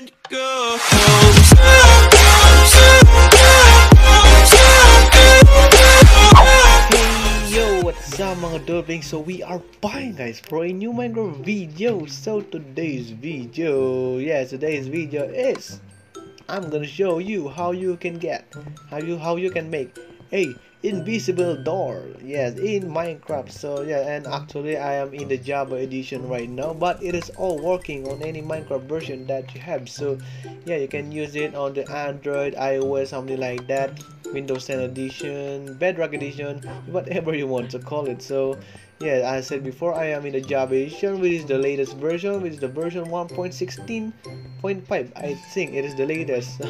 Yo, what's up mga dublings? So we are back guys for a new Minecraft video. So today's video is I'm gonna show you how you can make a invisible door, yes, in Minecraft. So yeah, and actually I am in the Java edition right now, but it is all working on any Minecraft version that you have. So yeah, you can use it on the Android, iOS, something like that, Windows 10 edition, Bedrock edition, whatever you want to call it. So yeah, as I said before, I am in the Java edition, which is the latest version, which is the version 1.16.5. I think it is the latest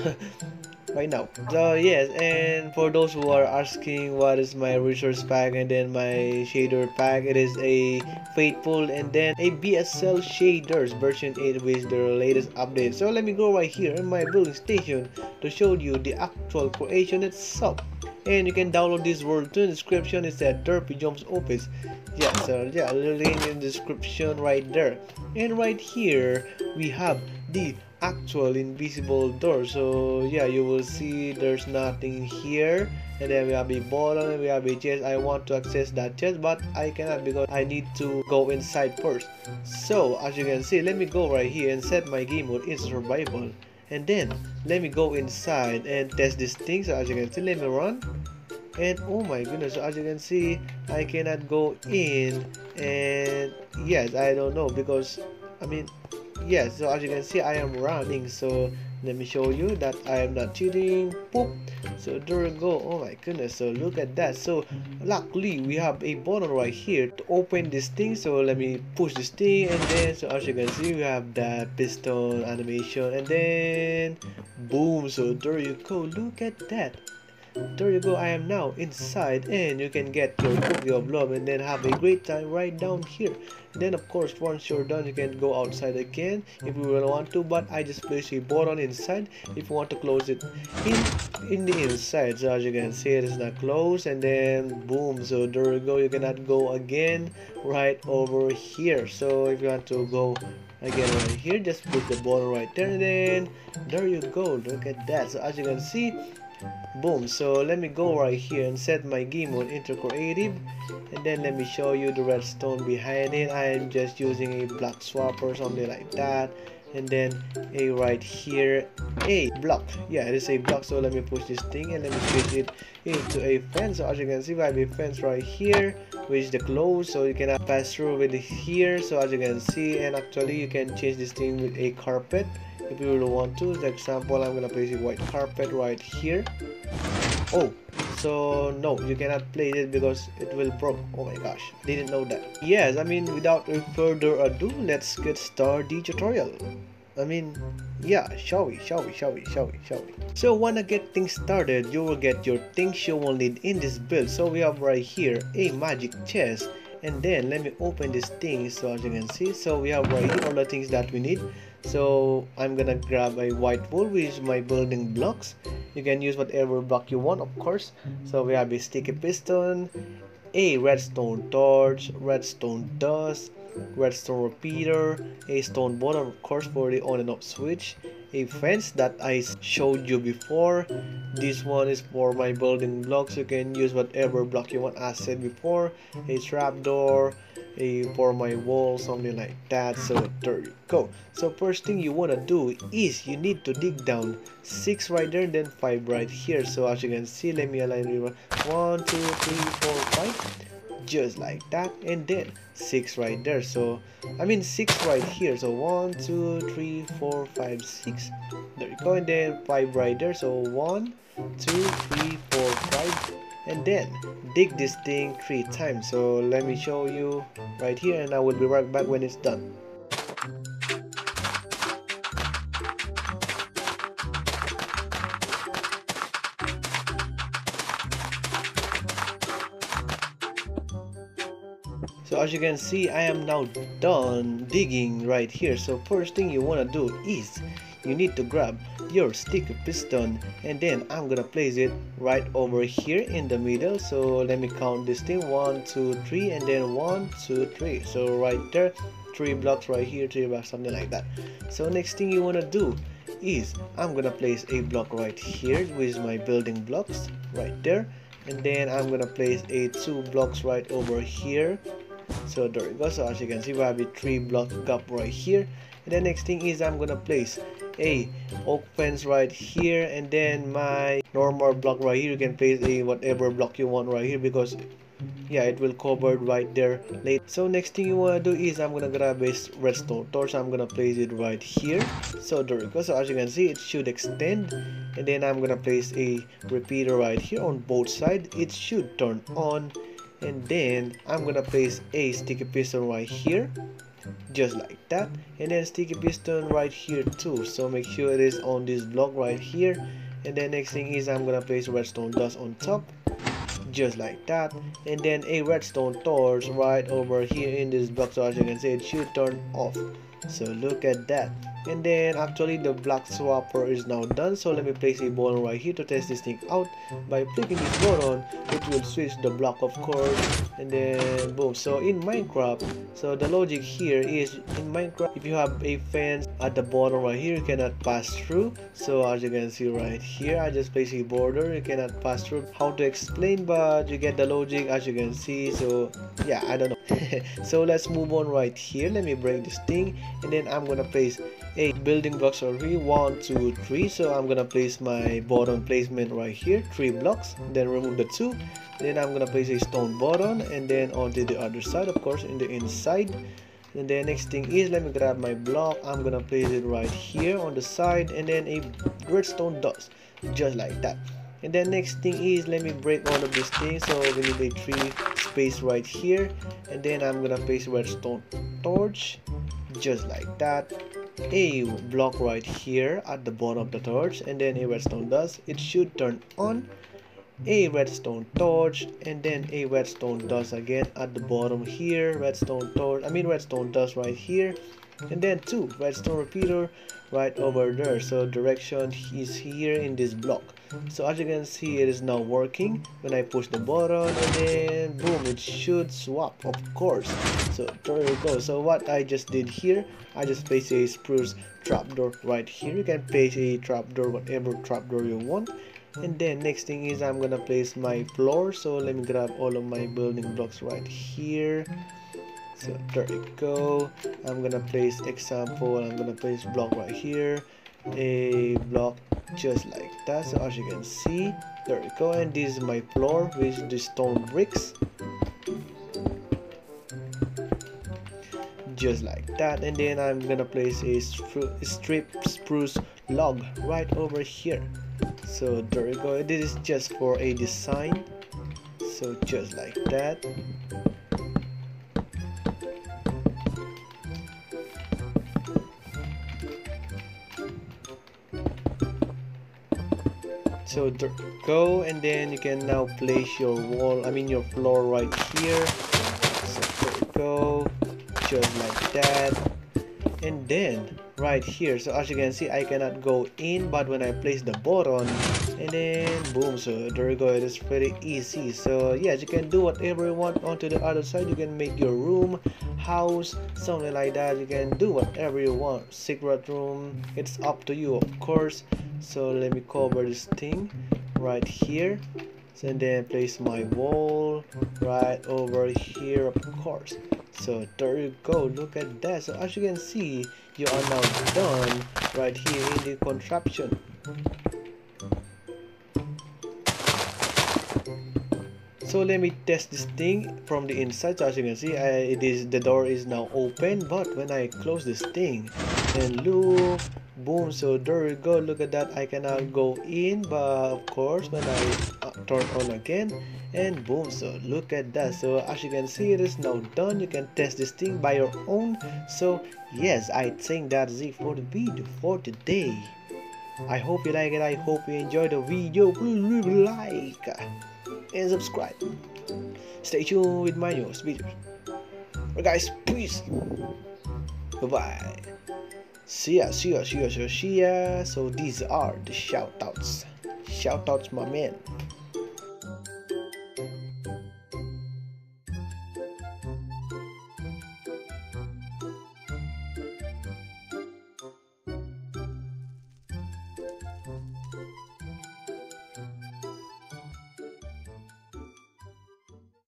right now. So yes, and for those who are asking what is my resource pack and then my shader pack, it is a faithful and then a BSL shaders version 8 with the latest update. So let me go right here in my building station to show you the actual creation itself, and you can download this world to the description. It's at Derpy Jhomes Office. Yeah, so yeah, link in the description right there. And right here we have the actual invisible door. So yeah, you will see there's nothing here, and then we have a bottom and we have a chest. I want to access that chest, but I cannot because I need to go inside first. So as you can see, let me go right here and set my game mode in survival, and then let me go inside and test this thing. So as you can see, let me run, and oh my goodness, so as you can see, I cannot go in. And yes, I don't know because I mean, yes, so as you can see, I am running. So let me show you that I am not cheating. Boop. So there we go. Oh my goodness, so look at that. So luckily we have a button right here to open this thing. So let me push this thing, and then so as you can see, we have that piston animation, and then boom. So there you go, look at that. There you go, I am now inside, and you can get your cookie of love and then have a great time right down here. Then of course, once you're done, you can go outside again if you really want to, but I just place a button inside if you want to close it in the inside. So as you can see, it is not closed, and then boom. So there you go, you cannot go again right over here. So if you want to go again right here, just put the button right there, and then there you go, look at that. So as you can see, boom. So let me go right here and set my game mode into creative, and then let me show you the redstone behind it. I am just using a block swap or something like that, and then a right here a block. Yeah, it is a block. So let me push this thing and let me switch it into a fence. So as you can see, I have a fence right here with the close, so you cannot pass through with it here. So as you can see, and actually you can change this thing with a carpet if you really want to. For example, I'm gonna place a white carpet right here. Oh, so no, you cannot place it because it will broke. Oh my gosh, didn't know that. Yes, I mean, without further ado, let's get started the tutorial. I mean, yeah, shall we? So wanna get things started, you will get your things you will need in this build. So we have right here a magic chest, and then let me open this thing. So as you can see, so we have right here all the things that we need. So I'm gonna grab a white wool, which is my building blocks. You can use whatever block you want, of course. So we have a sticky piston, a redstone torch, redstone dust, redstone repeater, a stone bottom, of course, for the on and off switch, a fence that I showed you before. This one is for my building blocks. You can use whatever block you want, as I said before. A trapdoor, a for my wall, something like that. So there you go. So first thing you want to do is you need to dig down 6 right there, and then 5 right here. So as you can see, let me align it 1, 2, 3, 4, 5, just like that, and then 6 right there. So I mean 6 right here. So 1, 2, 3, 4, 5, 6, there you go, and then 5 right there. So 1, 2, 3, 4, 5, and then dig this thing 3 times. So let me show you right here, and I will be right back when it's done. So as you can see, I am now done digging right here. So first thing you want to do is you need to grab your sticky piston, and then I'm gonna place it right over here in the middle. So let me count this thing, 1, 2, 3, and then 1, 2, 3. So right there, 3 blocks right here, 3 blocks, something like that. So next thing you want to do is I'm gonna place a block right here with my building blocks right there, and then I'm gonna place a 2 blocks right over here. So there we go. So as you can see, we have a 3 block gap right here, and the next thing is I'm gonna place a oak fence right here, and then my normal block right here. You can place a whatever block you want right here, because yeah, it will cover right there later. So next thing you want to do is I'm gonna grab a redstone torch. I'm gonna place it right here. So there we go. So as you can see, it should extend, and then I'm gonna place a repeater right here on both sides. It should turn on, and then I'm gonna place a sticky piston right here, just like that, and then sticky piston right here too. So make sure it is on this block right here, and then next thing is I'm gonna place redstone dust on top, just like that, and then a redstone torch right over here in this block. So as you can see, it should turn off. So look at that. And then actually the block swapper is now done. So let me place a button right here to test this thing out. By clicking this button, it will switch the block, of course, and then boom. So in Minecraft, so the logic here is in Minecraft, if you have a fence at the bottom right here, you cannot pass through. So as you can see right here, I just place a border, you cannot pass through. How to explain, but you get the logic as you can see. So yeah, I don't know. So let's move on right here. Let me break this thing, and then I'm gonna place 8 building blocks already, 1, 2, 3. So I'm gonna place my bottom placement right here, 3 blocks, then remove the 2, then I'm gonna place a stone bottom, and then onto the other side, of course, in the inside. And the next thing is let me grab my block, I'm gonna place it right here on the side, and then a redstone dust, just like that. And then next thing is let me break all of these things. So we need a 3 space right here, and then I'm gonna place redstone torch, just like that, a block right here at the bottom of the torch, and then a redstone dust, it should turn on, a redstone torch, and then a redstone dust again at the bottom here, redstone dust right here, and then 2 redstone repeater right over there. So direction is here in this block. So as you can see, it is now working when I push the button, and then boom, it should swap, of course. So there you go. So what I just did here, I just placed a spruce trapdoor right here. You can place a trapdoor, whatever trapdoor you want. And then next thing is I'm gonna place my floor. So let me grab all of my building blocks right here. So there you go. I'm gonna place example, I'm gonna place block right here, a block, just like that. So as you can see, there you go. And this is my floor with the stone bricks, just like that. And then I'm gonna place a strip spruce log right over here. So there you go. This is just for a design. So just like that. So there you go, and then you can now place your floor right here. So there you go, just like that. And then right here, so as you can see, I cannot go in, but when I place the button, and then boom. So there you go, it is very easy. So yeah, you can do whatever you want onto the other side. You can make your room, house, something like that. You can do whatever you want, secret room, it's up to you, of course. So let me cover this thing right here, and then place my wall right over here, of course. So there you go, look at that. So as you can see, you are now done right here in the contraption. So let me test this thing from the inside. So as you can see, the door is now open, but when I close this thing, and look, boom. So there you go, look at that. I cannot go in, but of course when I turn on again, and boom. So look at that. So as you can see, it is now done. You can test this thing by your own. So yes, I think that's it for the video for today. I hope you like it. I hope you enjoyed the video. Please leave a like and subscribe. Stay tuned with my newest videos. Alright guys, peace. Bye bye. See ya. So these are the shoutouts. Shoutouts, my man.